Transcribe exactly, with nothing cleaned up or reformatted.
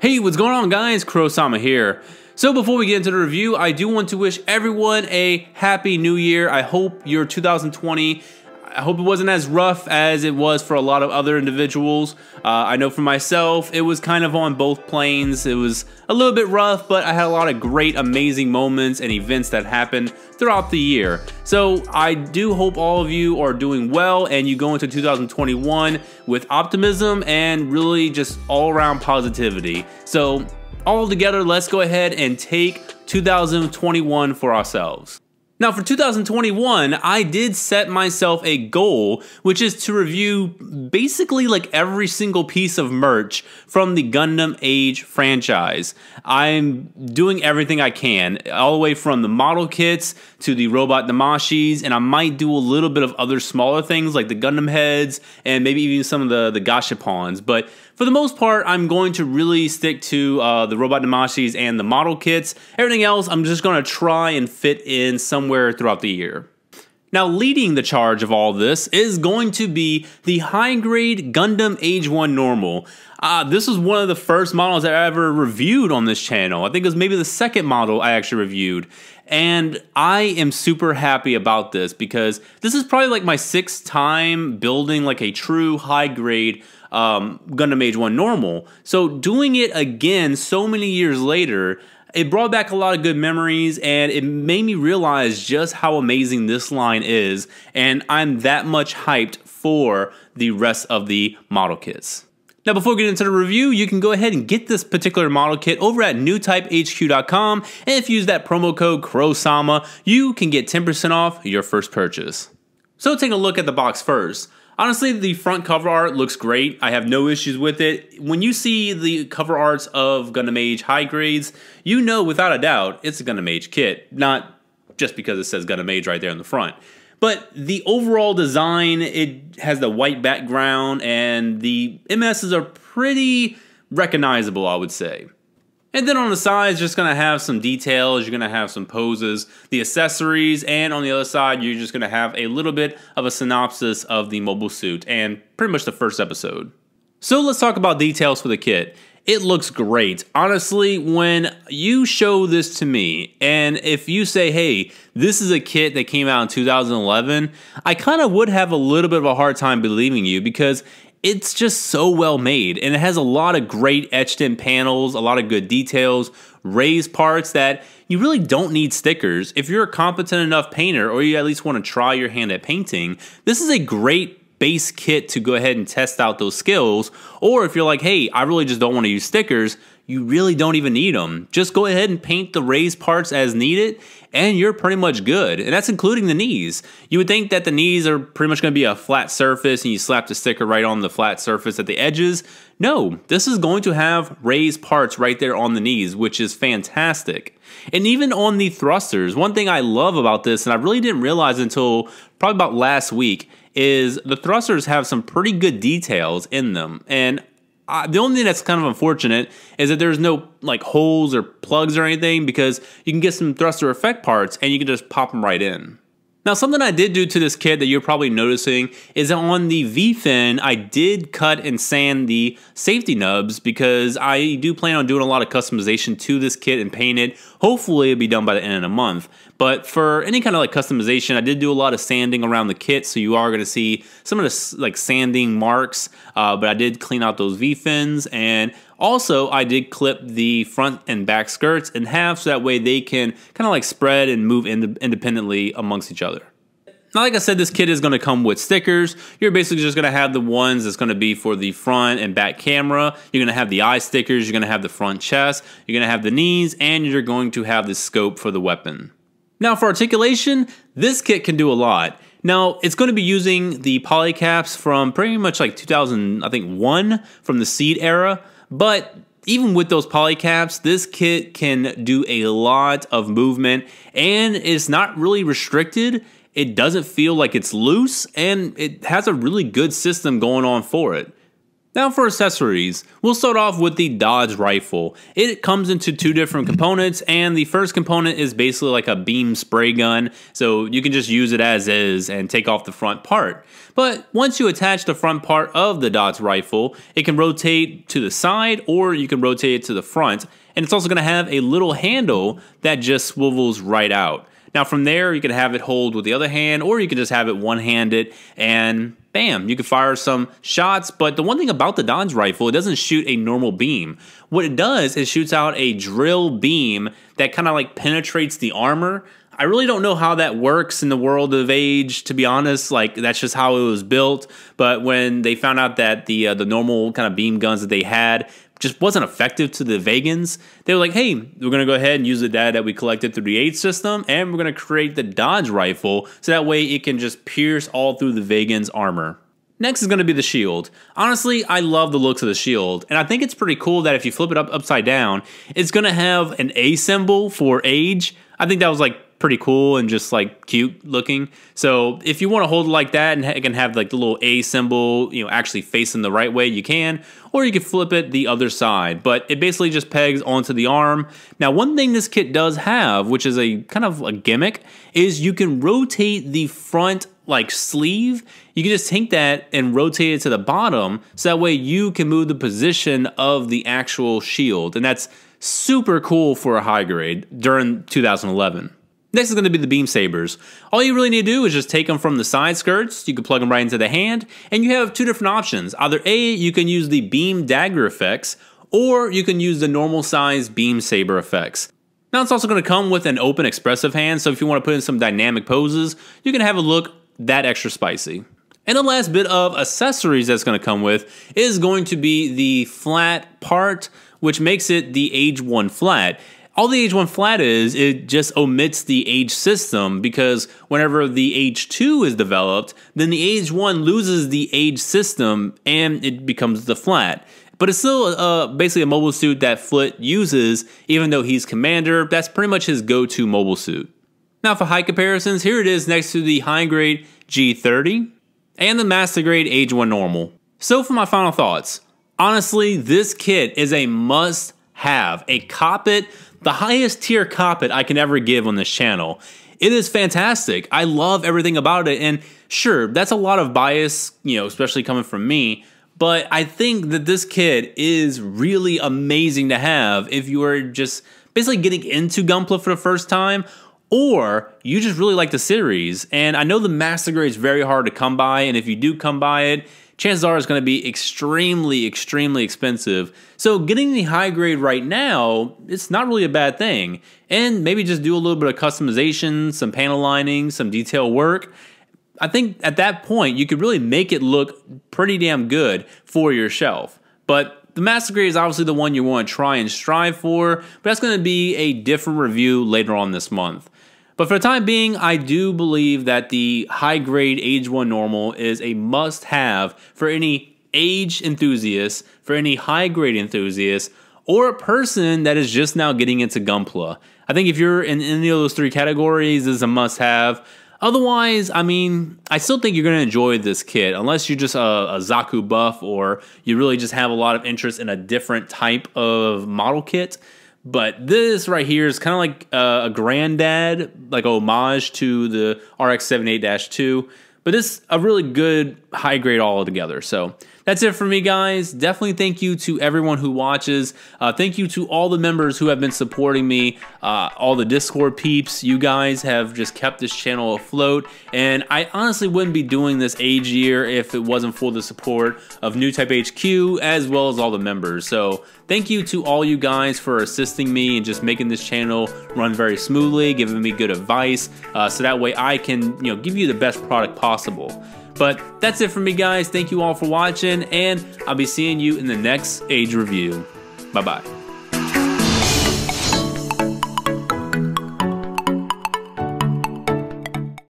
Hey, what's going on guys? Krowsama here. So before we get into the review, I do want to wish everyone a happy new year. I hope your two thousand twenty, I hope it wasn't as rough as it was for a lot of other individuals. Uh, I know for myself, it was kind of on both planes. It was a little bit rough, but I had a lot of great, amazing moments and events that happened throughout the year. So I do hope all of you are doing well and you go into two thousand twenty-one with optimism and really just all around positivity. So all together, let's go ahead and take two thousand twenty-one for ourselves. Now for two thousand twenty-one, I did set myself a goal, which is to review basically like every single piece of merch from the Gundam Age franchise. I'm doing everything I can, all the way from the model kits to the Robot Damashiis, and I might do a little bit of other smaller things like the Gundam heads and maybe even some of the, the Gashapons. But for the most part, I'm going to really stick to uh, the Robot Damashiis and the model kits. Everything else, I'm just gonna try and fit in somewhere throughout the year. Now, leading the charge of all this is going to be the high-grade Gundam Age one Normal. Uh, this was one of the first models that I ever reviewed on this channel. I think it was maybe the second model I actually reviewed. And I am super happy about this because this is probably like my sixth time building like a true high-grade um, Gundam Age one Normal. So doing it again so many years later, it brought back a lot of good memories, and it made me realize just how amazing this line is, and I'm that much hyped for the rest of the model kits. Now, before we get into the review, you can go ahead and get this particular model kit over at new type H Q dot com, and if you use that promo code Krowsama, you can get ten percent off your first purchase. So take a look at the box first. Honestly, the front cover art looks great. I have no issues with it. When you see the cover arts of Gundam Age high grades, you know without a doubt it's a Gundam Age kit, not just because it says Gundam Age right there on the front. But the overall design, it has the white background and the M Ss are pretty recognizable, I would say. And then on the sides, just gonna have some details, you're gonna have some poses, the accessories, and on the other side, you're just gonna have a little bit of a synopsis of the mobile suit and pretty much the first episode. So let's talk about details for the kit. It looks great. Honestly, when you show this to me, and if you say, hey, this is a kit that came out in two thousand eleven, I kinda would have a little bit of a hard time believing you because it's just so well made, and it has a lot of great etched in panels, a lot of good details, raised parts that you really don't need stickers. If you're a competent enough painter, or you at least want to try your hand at painting, this is a great base kit to go ahead and test out those skills. Or if you're like, hey, I really just don't want to use stickers, you really don't even need them. Just go ahead and paint the raised parts as needed, and you're pretty much good. And that's including the knees. You would think that the knees are pretty much gonna be a flat surface and you slap the sticker right on the flat surface at the edges. No, this is going to have raised parts right there on the knees, which is fantastic. And even on the thrusters, one thing I love about this, and I really didn't realize until probably about last week, is the thrusters have some pretty good details in them. And Uh, the only thing that's kind of unfortunate is that there's no like holes or plugs or anything, because you can get some thruster effect parts and you can just pop them right in. Now, something I did do to this kit that you're probably noticing is that on the V-fin, I did cut and sand the safety nubs because I do plan on doing a lot of customization to this kit and paint it. Hopefully it'll be done by the end of the month. But for any kind of like customization, I did do a lot of sanding around the kit, so you are going to see some of the like sanding marks, uh, but I did clean out those V-fins, and also I did clip the front and back skirts in half so that way they can kind of like spread and move ind independently amongst each other. Now, like I said, this kit is going to come with stickers. You're basically just going to have the ones that's going to be for the front and back camera. You're going to have the eye stickers, you're going to have the front chest, you're going to have the knees, and you're going to have the scope for the weapon. Now for articulation, this kit can do a lot. Now it's going to be using the polycaps from pretty much like two thousand, I think one from the SEED era, but even with those polycaps, this kit can do a lot of movement, and it's not really restricted. It doesn't feel like it's loose, and it has a really good system going on for it. Now for accessories, we'll start off with the D O D S rifle. It comes into two different components, and the first component is basically like a beam spray gun, so you can just use it as is and take off the front part. But once you attach the front part of the D O D S rifle, it can rotate to the side or you can rotate it to the front, and it's also going to have a little handle that just swivels right out. Now from there, you can have it hold with the other hand, or you can just have it one-handed, and bam, you can fire some shots. But the one thing about the D O D S rifle, it doesn't shoot a normal beam. What it does is shoots out a drill beam that kind of like penetrates the armor. I really don't know how that works in the world of Age, to be honest. Like, that's just how it was built. But when they found out that the uh, the normal kind of beam guns that they had just wasn't effective to the Vagans, they were like, hey, we're gonna go ahead and use the data that we collected through the Age system, and we're gonna create the D O D S rifle, so that way it can just pierce all through the Vagans' armor. Next is gonna be the shield. Honestly, I love the looks of the shield, and I think it's pretty cool that if you flip it up upside down, it's gonna have an A symbol for Age. I think that was like pretty cool and just like cute looking. So if you want to hold it like that and it can have like the little A symbol, you know, actually facing the right way, you can, or you can flip it the other side, but it basically just pegs onto the arm. Now, one thing this kit does have, which is a kind of a gimmick, is you can rotate the front like sleeve. You can just take that and rotate it to the bottom, so that way you can move the position of the actual shield, and that's super cool for a high grade during two thousand eleven. Next is going to be the beam sabers. All you really need to do is just take them from the side skirts. You can plug them right into the hand, and you have two different options. Either A, you can use the beam dagger effects, or you can use the normal size beam saber effects. Now, it's also going to come with an open expressive hand, so if you want to put in some dynamic poses, you can have a look that extra spicy. And the last bit of accessories that's going to come with is going to be the flat part, which makes it the A G E one Flat. All the A G E one Flat is, it just omits the Age system, because whenever the Age two is developed, then the Age one loses the Age system and it becomes the Flat. But it's still uh, basically a mobile suit that Flit uses, even though he's commander. That's pretty much his go-to mobile suit. Now for high comparisons, here it is next to the high-grade G thirty and the master-grade Age one Normal. So for my final thoughts, honestly, this kit is a must-have, a coppet. The highest tier coppet I can ever give on this channel. It is fantastic. I love everything about it, and sure, that's a lot of bias, you know, especially coming from me, but I think that this kit is really amazing to have if you are just basically getting into Gunpla for the first time, or you just really like the series. And I know the Master Grade is very hard to come by, and if you do come by it, chances are it's going to be extremely, extremely expensive. So getting the high grade right now, it's not really a bad thing. And maybe just do a little bit of customization, some panel lining, some detail work. I think at that point, you could really make it look pretty damn good for your shelf. But the master grade is obviously the one you want to try and strive for, but that's going to be a different review later on this month. But for the time being, I do believe that the high-grade Age one Normal is a must-have for any Age enthusiast, for any high-grade enthusiast, or a person that is just now getting into Gunpla. I think if you're in any of those three categories, this is a must-have. Otherwise, I mean, I still think you're going to enjoy this kit, unless you're just a, a Zaku buff, or you really just have a lot of interest in a different type of model kit. But this right here is kind of like uh, a granddad, like homage to the R X seventy-eight dash two. But it's a really good high grade all together. So that's it for me, guys. Definitely thank you to everyone who watches. Uh, thank you to all the members who have been supporting me, uh, all the Discord peeps. You guys have just kept this channel afloat, and I honestly wouldn't be doing this Age year if it wasn't for the support of Newtype H Q as well as all the members. So thank you to all you guys for assisting me and just making this channel run very smoothly, giving me good advice, uh, so that way I can, you know, give you the best product possible. But that's it for me, guys. Thank you all for watching, and I'll be seeing you in the next Age review. Bye-bye.